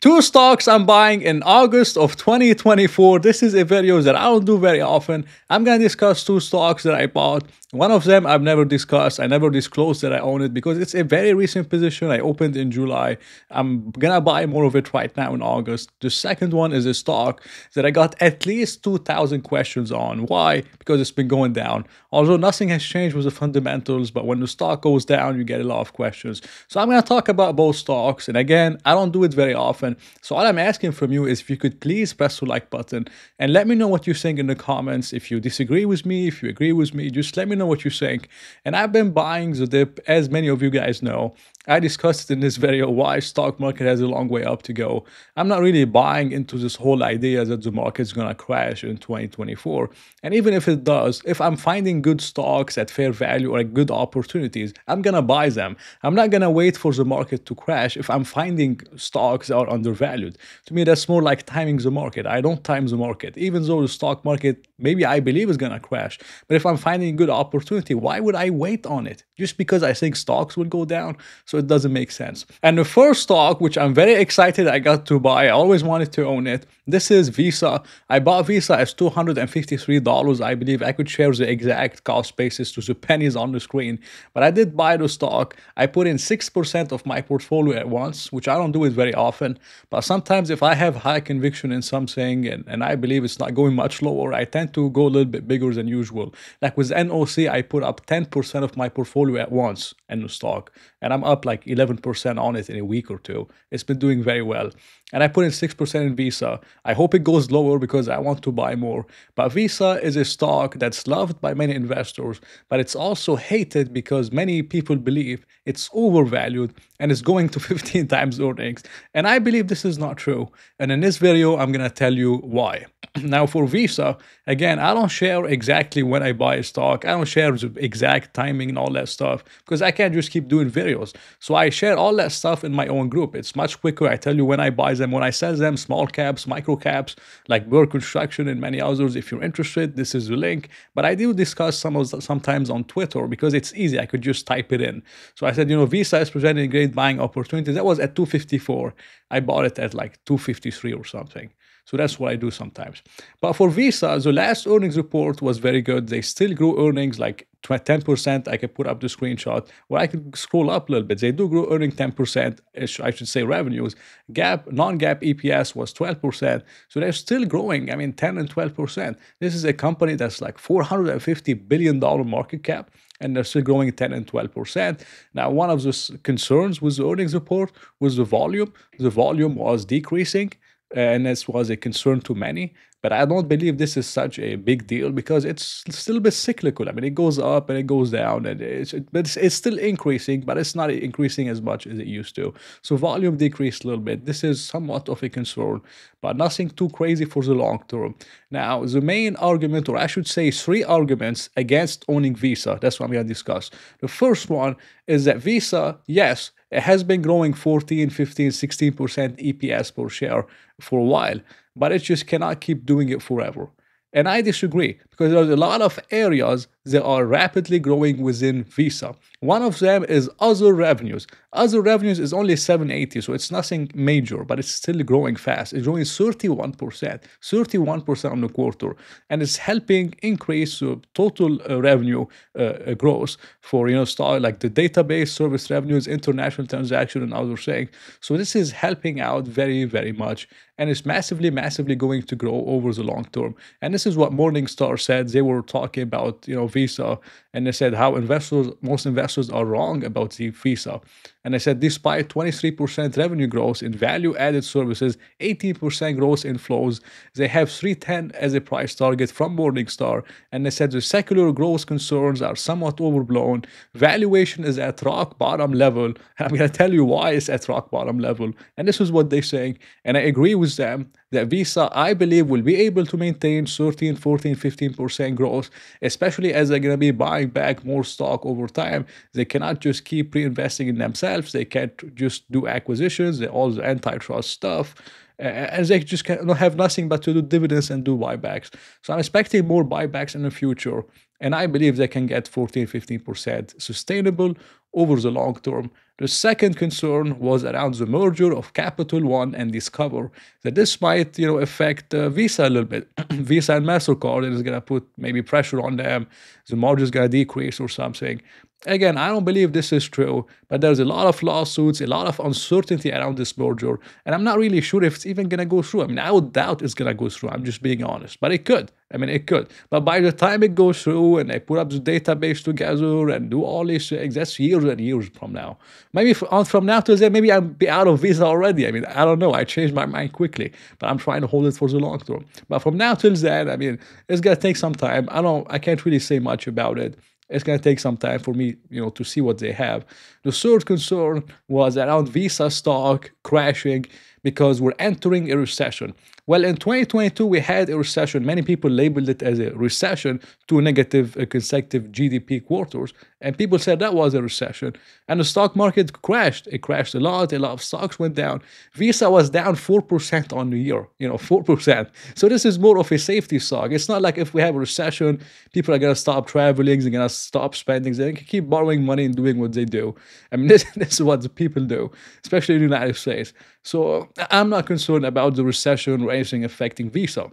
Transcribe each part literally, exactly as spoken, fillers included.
Two stocks I'm buying in August of twenty twenty-four. This is a video that I don't do very often. I'm going to discuss two stocks that I bought. One of them I've never discussed. I never disclosed that I own it because it's a very recent position. I opened in July. I'm going to buy more of it right now in August. The second one is a stock that I got at least two thousand questions on. Why? Because it's been going down. Although nothing has changed with the fundamentals, but when the stock goes down, you get a lot of questions. So I'm going to talk about both stocks. And again, I don't do it very often. So all I'm asking from you is if you could please press the like button and let me know what you think in the comments. If you disagree with me, if you agree with me, just let me know. Know what you think. And I've been buying the dip, as many of you guys know. I discussed in this video why stock market has a long way up to go. I'm not really buying into this whole idea that the market's gonna crash in twenty twenty-four. And even if it does, if I'm finding good stocks at fair value or at good opportunities, I'm gonna buy them. I'm not gonna wait for the market to crash if I'm finding stocks that are undervalued. To me, that's more like timing the market. I don't time the market, even though the stock market, maybe I believe is gonna crash. But if I'm finding good opportunity, why would I wait on it? Just because I think stocks will go down? So it doesn't make sense. And the first stock, which I'm very excited I got to buy, I always wanted to own it. This is Visa. I bought Visa as two hundred fifty-three dollars, I believe. I could share the exact cost basis to the pennies on the screen, but I did buy the stock. I put in six percent of my portfolio at once, which I don't do it very often, but sometimes if I have high conviction in something and, and I believe it's not going much lower, I tend to go a little bit bigger than usual. Like with N O C, I put up ten percent of my portfolio at once in the stock, and I'm up like eleven percent on it in a week or two. It's been doing very well. And I put in six percent in Visa. I hope it goes lower because I want to buy more. But Visa is a stock that's loved by many investors, but it's also hated because many people believe it's overvalued and it's going to fifteen times earnings. And I believe this is not true. And in this video, I'm going to tell you why. Now for Visa, again, I don't share exactly when I buy a stock. I don't share the exact timing and all that stuff because I can't just keep doing videos. So I share all that stuff in my own group. It's much quicker. I tell you when I buy them, when I sell them, small caps, micro caps, like Bird Construction and many others. If you're interested, this is the link. But I do discuss some of sometimes on Twitter because it's easy. I could just type it in. So I said, you know, Visa is presenting great buying opportunities. That was at two fifty-four. I bought it at like two fifty-three or something. So that's what I do sometimes. But for Visa, the last earnings report was very good. They still grew earnings like ten percent. I could put up the screenshot, or I could scroll up a little bit. They do grow earning ten percent, I should say revenues. Gap, non-gap E P S was twelve percent. So they're still growing, I mean, ten and twelve percent. This is a company that's like four hundred fifty billion dollars market cap, and they're still growing ten and twelve percent. Now, one of the concerns with the earnings report was the volume. The volume was decreasing, and this was a concern to many. But I don't believe this is such a big deal because it's still a bit cyclical. I mean, it goes up and it goes down, and it's, it, but it's, it's still increasing, but it's not increasing as much as it used to. So volume decreased a little bit. This is somewhat of a concern, but nothing too crazy for the long term. Now, the main argument, or I should say three arguments against owning Visa, that's what I'm going to discuss. The first one is that Visa, yes, it has been growing fourteen, fifteen, sixteen percent E P S per share for a while, but it just cannot keep doing it forever. And I disagree because there's a lot of areas that are rapidly growing within Visa. One of them is other revenues. Other revenues is only seven eighty, so it's nothing major, but it's still growing fast. It's growing thirty-one percent, thirty-one percent on the quarter, and it's helping increase the total uh, revenue uh, growth for, you know, style like the database, service revenues, international transaction, and other things. So this is helping out very, very much, and it's massively, massively going to grow over the long term. And this is what Morningstar said. They were talking about, you know, Visa, and they said how investors, most investors are wrong about the Visa. And I said, despite twenty-three percent revenue growth in value-added services, eighteen percent growth in flows, they have three ten as a price target from Morningstar. And they said the secular growth concerns are somewhat overblown. Valuation is at rock bottom level. And I'm going to tell you why it's at rock bottom level. And this is what they're saying. And I agree with them that Visa, I believe, will be able to maintain thirteen, fourteen, fifteen percent growth, especially as they're going to be buying back more stock over time. They cannot just keep reinvesting in themselves. They can't just do acquisitions, all the antitrust stuff. and they just can have nothing but to do dividends and do buybacks. So I'm expecting more buybacks in the future, and I believe they can get fourteen to fifteen percent sustainable over the long term. The second concern was around the merger of Capital One and Discover, that this might, you know, affect uh, Visa a little bit. Visa and MasterCard, and it's going to put maybe pressure on them. The margin is going to decrease or something. Again, I don't believe this is true, but there's a lot of lawsuits, a lot of uncertainty around this merger, and I'm not really sure if it's even going to go through. I mean, I would doubt it's going to go through. I'm just being honest, but it could. I mean, it could. But by the time it goes through and they put up the database together and do all these things, that's years and years from now. Maybe from now to then, maybe I'll be out of Visa already. I mean, I don't know. I changed my mind quickly, but I'm trying to hold it for the long term. But from now till then, I mean, it's going to take some time. I don't, I can't really say much about it. It's going to take some time for me, you know, to see what they have. The third concern was around Visa stock crashing because we're entering a recession. Well, in twenty twenty-two, we had a recession. Many people labeled it as a recession, two negative consecutive G D P quarters. And people said that was a recession. And the stock market crashed. It crashed a lot. A lot of stocks went down. Visa was down four percent on the year, you know, four percent. So this is more of a safety stock. It's not like if we have a recession, people are going to stop traveling. They're going to stop spending. They can keep borrowing money and doing what they do. I mean, this, this is what the people do, especially in the United States. So I'm not concerned about the recession or anything affecting Visa.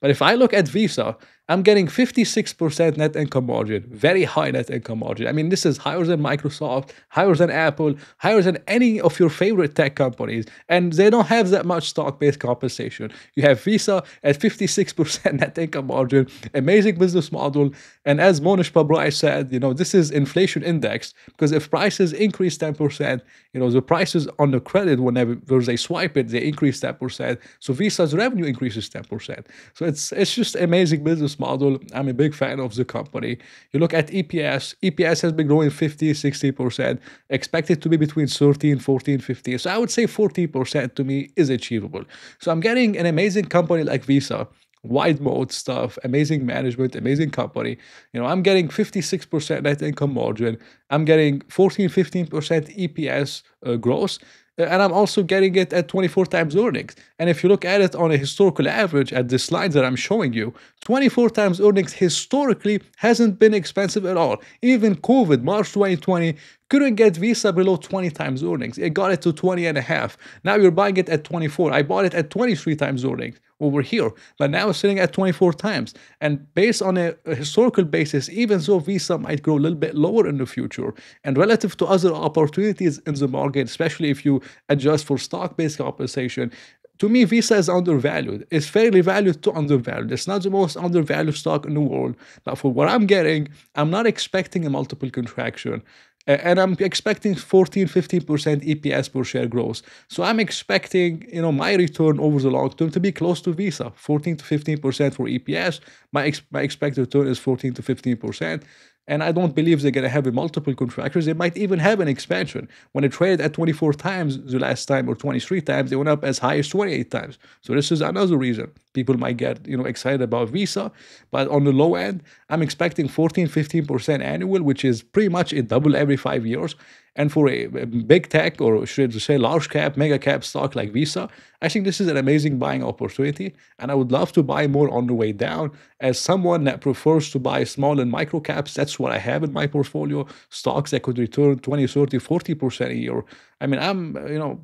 But if I look at Visa, I'm getting fifty-six percent net income margin, very high net income margin. I mean, this is higher than Microsoft, higher than Apple, higher than any of your favorite tech companies. And they don't have that much stock-based compensation. You have Visa at fifty-six percent net income margin, amazing business model. And as Monish Pabrai said, you know, this is inflation indexed, because if prices increase ten percent, you know, the prices on the credit, whenever they swipe it, they increase ten percent. So Visa's revenue increases ten percent. So it's, it's just amazing business model. I'm a big fan of the company. You look at E P S. E P S has been growing fifty, sixty percent, expected to be between thirteen, fourteen, fifteen. So I would say forty percent to me is achievable. So I'm getting an amazing company like Visa, wide mode stuff, amazing management, amazing company. You know, I'm getting fifty-six percent net income margin. I'm getting fourteen, fifteen percent E P S uh, growth. And I'm also getting it at twenty-four times earnings. And if you look at it on a historical average at the slides that I'm showing you, twenty-four times earnings historically hasn't been expensive at all. Even COVID, March twenty twenty, couldn't get Visa below twenty times earnings. It got it to twenty and a half. Now you're buying it at twenty-four. I bought it at twenty-three times earnings over here, but now it's sitting at twenty-four times. And based on a, a historical basis, even though Visa might grow a little bit lower in the future, and relative to other opportunities in the market, especially if you adjust for stock-based compensation, to me, Visa is undervalued. It's fairly valued to undervalued. It's not the most undervalued stock in the world, but for what I'm getting, I'm not expecting a multiple contraction. And I'm expecting fourteen, fifteen percent E P S per share growth. So I'm expecting, you know, my return over the long term to be close to Visa, fourteen to fifteen percent for E P S. My, ex my expected return is fourteen to fifteen percent. And I don't believe they're going to have a multiple contractors. They might even have an expansion. When they traded at twenty-four times the last time, or twenty-three times, they went up as high as twenty-eight times. So this is another reason people might get, you know, excited about Visa. But on the low end, I'm expecting fourteen, fifteen percent annual, which is pretty much a double every five years. And for a big tech, or should I say large cap, mega cap stock like Visa, I think this is an amazing buying opportunity. And I would love to buy more on the way down. As someone that prefers to buy small and micro caps, that's what I have in my portfolio, stocks that could return twenty, thirty, forty percent a year. I mean, I'm, you know,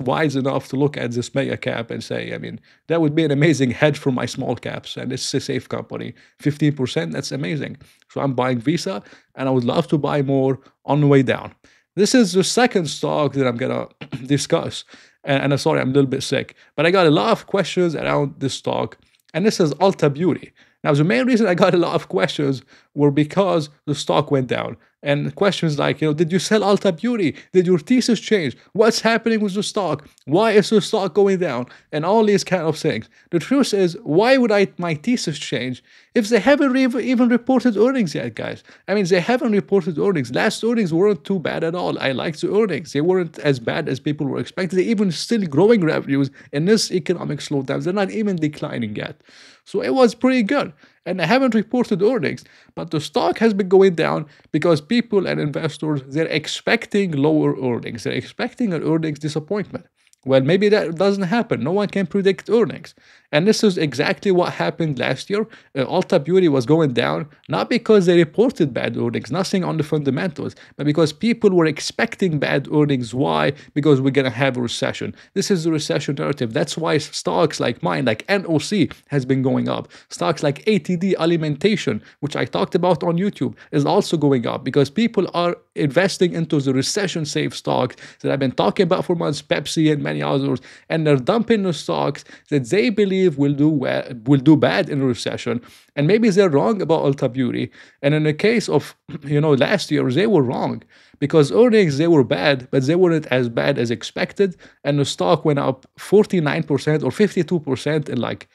wise enough to look at this mega cap and say, I mean, that would be an amazing hedge for my small caps. And it's a safe company, fifteen percent, that's amazing. So I'm buying Visa, and I would love to buy more on the way down. This is the second stock that I'm gonna discuss. And, and I'm sorry, I'm a little bit sick, but I got a lot of questions around this stock. And this is Ulta Beauty. Now, the main reason I got a lot of questions were because the stock went down. And questions like, you know, did you sell Ulta Beauty? Did your thesis change? What's happening with the stock? Why is the stock going down? And all these kind of things. The truth is, why would I my thesis change if they haven't re even reported earnings yet, guys? I mean, they haven't reported earnings. Last earnings weren't too bad at all. I liked the earnings. They weren't as bad as people were expecting. They're even still growing revenues in this economic slowdown. They're not even declining yet. So it was pretty good. And I haven't reported earnings, but the stock has been going down because people and investors, they're expecting lower earnings. They're expecting an earnings disappointment. Well, maybe that doesn't happen. No one can predict earnings. And this is exactly what happened last year. Uh, Ulta Beauty was going down, not because they reported bad earnings, nothing on the fundamentals, but because people were expecting bad earnings. Why? Because we're going to have a recession. This is the recession narrative. That's why stocks like mine, like N O C, has been going up. Stocks like A T D Alimentation, which I talked about on YouTube, is also going up because people are investing into the recession-safe stocks that I've been talking about for months, Pepsi and many others, and they're dumping the stocks that they believe will do well, will do bad in a recession. And maybe they're wrong about Ulta Beauty. And in the case of, you know, last year, they were wrong because earnings, they were bad, but they weren't as bad as expected. And the stock went up forty-nine percent or fifty-two percent in like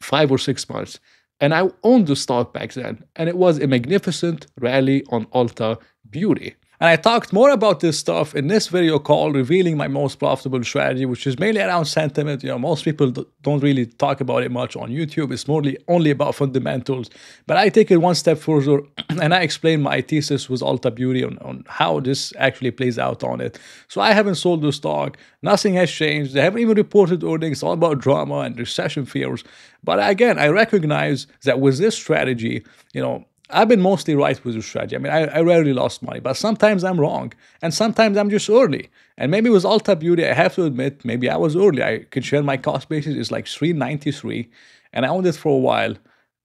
five or six months. And I owned the stock back then. And it was a magnificent rally on Ulta Beauty. And I talked more about this stuff in this video called Revealing My Most Profitable Strategy, which is mainly around sentiment. You know, most people don't really talk about it much on YouTube. It's more only about fundamentals. But I take it one step further and I explain my thesis with Ulta Beauty on, on how this actually plays out on it. So I haven't sold the stock. Nothing has changed. They haven't even reported earnings. It's all about drama and recession fears. But again, I recognize that with this strategy, you know, I've been mostly right with the strategy. I mean, I, I rarely lost money, but sometimes I'm wrong. And sometimes I'm just early. And maybe with Ulta Beauty, I have to admit, maybe I was early. I could share my cost basis. It's like three ninety-three. And I owned it for a while.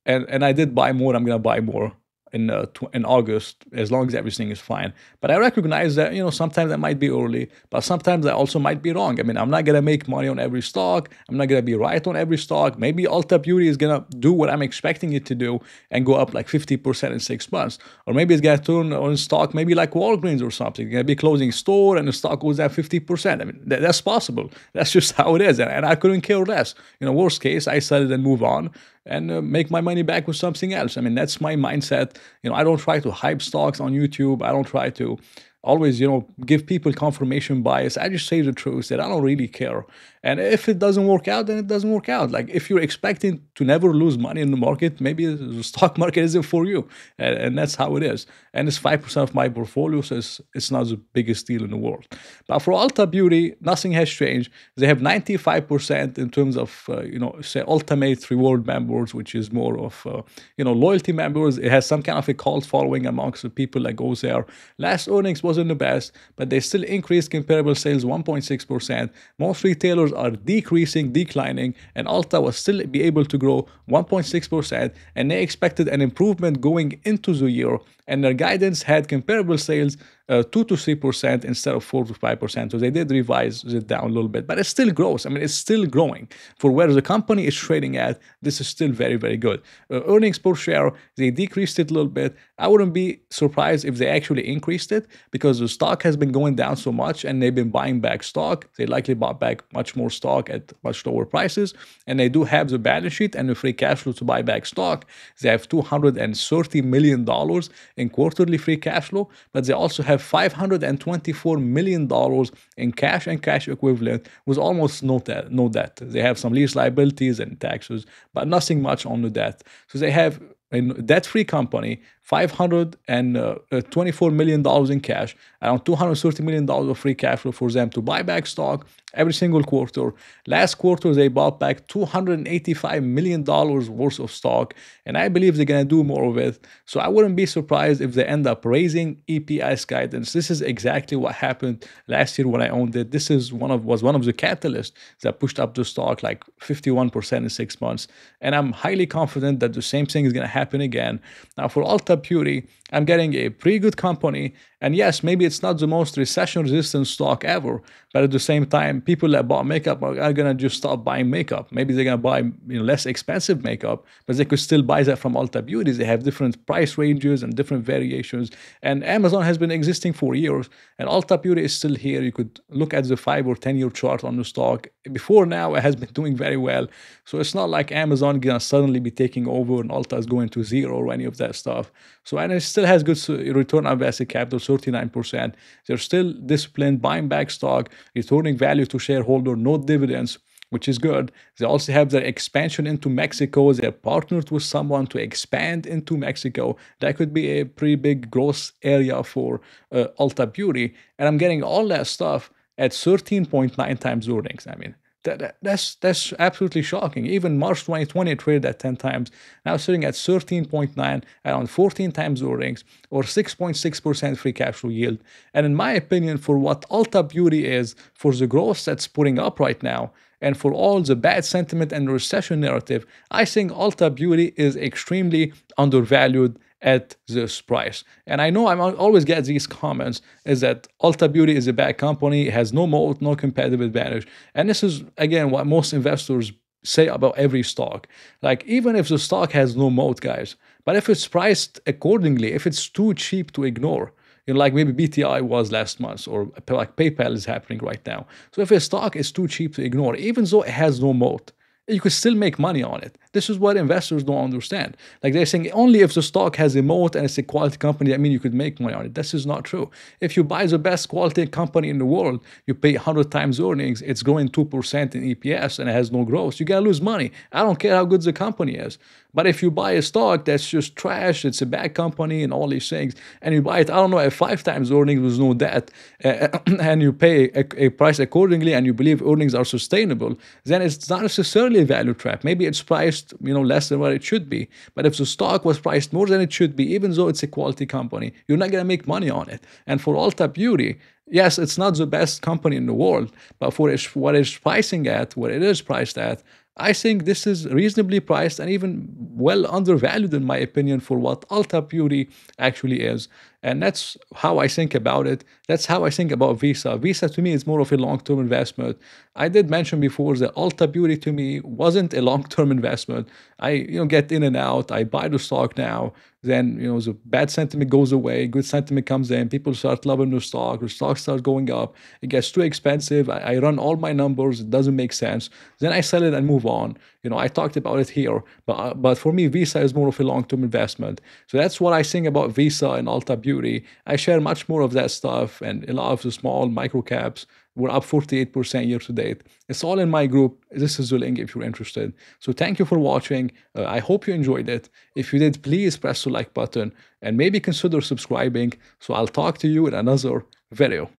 And, and I did buy more. I'm going to buy more in uh, in August, as long as everything is fine. But I recognize that, you know, sometimes I might be early, but sometimes I also might be wrong. I mean, I'm not going to make money on every stock. I'm not going to be right on every stock. Maybe Ulta Beauty is going to do what I'm expecting it to do and go up like fifty percent in six months. Or maybe it's going to turn on stock, maybe like Walgreens or something. It's going to be closing store and the stock goes down fifty percent. I mean, that, that's possible. That's just how it is. And, and I couldn't care less. You know, worst case, I sell it and move on and uh, make my money back with something else. I mean, that's my mindset. You know, I don't try to hype stocks on YouTube. I don't try to always, you know, give people confirmation bias. I just say the truth that I don't really care. And if it doesn't work out, then it doesn't work out. Like if you're expecting to never lose money in the market, maybe the stock market isn't for you. And, and that's how it is. And it's five percent of my portfolio, so it's, it's not the biggest deal in the world. But for Ulta Beauty, nothing has changed. They have ninety-five percent in terms of, uh, you know, say ultimate reward members, which is more of, uh, you know, loyalty members. It has some kind of a cult following amongst the people that goes there. Last earnings wasn't the best, but they still increased comparable sales one point six percent. Most retailers are decreasing, declining, and Ulta was still be able to grow one point six percent, and they expected an improvement going into the year, and their guidance had comparable sales Uh, two to three percent instead of four to five percent. So they did revise it down a little bit, but it still grows. I mean, it's still growing. For where the company is trading at, this is still very, very good. Uh, earnings per share, they decreased it a little bit. I wouldn't be surprised if they actually increased it because the stock has been going down so much and they've been buying back stock. They likely bought back much more stock at much lower prices. And they do have the balance sheet and the free cash flow to buy back stock. They have two hundred thirty million dollars in quarterly free cash flow, but they also have five hundred twenty-four million dollars in cash and cash equivalent with almost no debt, no debt. They have some lease liabilities and taxes, but nothing much on the debt. So they have a debt-free company, five hundred twenty-four million dollars in cash, around two hundred thirty million dollars of free cash flow for them to buy back stock every single quarter. Last quarter, they bought back two hundred eighty-five million dollars worth of stock, and I believe they're going to do more of it. So I wouldn't be surprised if they end up raising E P S guidance. This is exactly what happened last year when I owned it. This is one of was one of the catalysts that pushed up the stock like fifty-one percent in six months, and I'm highly confident that the same thing is going to happen again. Now, for Ulta Beauty, I'm getting a pretty good company, and yes, maybe it's not the most recession resistant stock ever, but at the same time, people that bought makeup are, are gonna just stop buying makeup. Maybe they're gonna buy, you know, less expensive makeup, but they could still buy that from Ulta Beauty. They have different price ranges and different variations, and Amazon has been existing for years, and Ulta Beauty is still here. You could look at the five or ten year chart on the stock. Before now, it has been doing very well, so it's not like Amazon gonna suddenly be taking over and Ulta is going to zero or any of that stuff. So, and it still has good return on invested capital, thirty-nine percent. They're still disciplined, buying back stock, returning value to shareholder, no dividends, which is good. They also have their expansion into Mexico. They're partnered with someone to expand into Mexico. That could be a pretty big growth area for uh, Ulta Beauty. And I'm getting all that stuff. at thirteen point nine times earnings. I mean, that, that, that's that's absolutely shocking. Even March twenty twenty traded at ten times, now sitting at thirteen point nine, around fourteen times earnings, or six point six percent free cash flow yield. And in my opinion, for what Ulta Beauty is, for the growth that's putting up right now, and for all the bad sentiment and recession narrative, I think Ulta Beauty is extremely undervalued at this price. And I know I always get these comments, is that Ulta Beauty is a bad company, has no moat, no competitive advantage. And this is, again, what most investors say about every stock. Like, even if the stock has no moat, guys, but if it's priced accordingly, if it's too cheap to ignore, you know, like maybe B T I was last month, or like PayPal is happening right now. So if a stock is too cheap to ignore, even though it has no moat, you could still make money on it. This is what investors don't understand. Like, they're saying only if the stock has a moat and it's a quality company, I mean, you could make money on it. This is not true. If you buy the best quality company in the world, you pay one hundred times earnings, it's growing two percent in E P S and it has no growth, you gotta lose money. I don't care how good the company is. But if you buy a stock that's just trash, it's a bad company and all these things, and you buy it, I don't know, at five times earnings with no debt, uh, and you pay a, a price accordingly, and you believe earnings are sustainable, then it's not necessarily a value trap. Maybe it's priced, you know, less than what it should be. But if the stock was priced more than it should be, even though it's a quality company, you're not going to make money on it. And for Ulta Beauty, yes, it's not the best company in the world, but for what it's pricing at, what it is priced at, I think this is reasonably priced and even well undervalued, in my opinion, for what Ulta Beauty actually is. And that's how I think about it. That's how I think about Visa. Visa, to me, is more of a long-term investment. I did mention before that Ulta Beauty, to me, wasn't a long-term investment. I, you know, get in and out. I buy the stock now. Then, you know, the bad sentiment goes away. Good sentiment comes in. People start loving the stock. The stock starts going up. It gets too expensive. I, I run all my numbers. It doesn't make sense. Then I sell it and move on. You know, I talked about it here. But, but for me, Visa is more of a long-term investment. So that's what I think about Visa and Ulta Beauty. I share much more of that stuff, and a lot of the small micro caps were up forty-eight percent year to date. It's all in my group. This is Zuling if you're interested. So thank you for watching. Uh, I hope you enjoyed it. If you did, please press the like button and maybe consider subscribing. So I'll talk to you in another video.